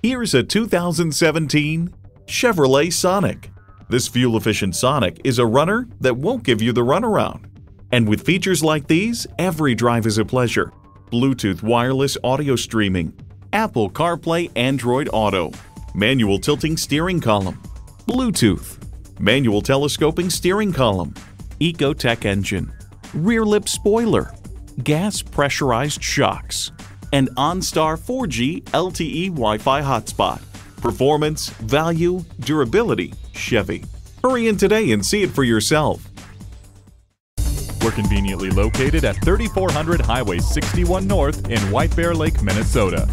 Here's a 2017 Chevrolet Sonic. This fuel-efficient Sonic is a runner that won't give you the runaround. And with features like these, every drive is a pleasure. Bluetooth wireless audio streaming, Apple CarPlay, Android Auto, manual tilting steering column, Bluetooth, manual telescoping steering column, Ecotec engine, rear lip spoiler, gas pressurized shocks, and OnStar 4G LTE Wi-Fi hotspot. Performance, value, durability, Chevy. Hurry in today and see it for yourself. We're conveniently located at 3400 Highway 61 North in White Bear Lake, Minnesota.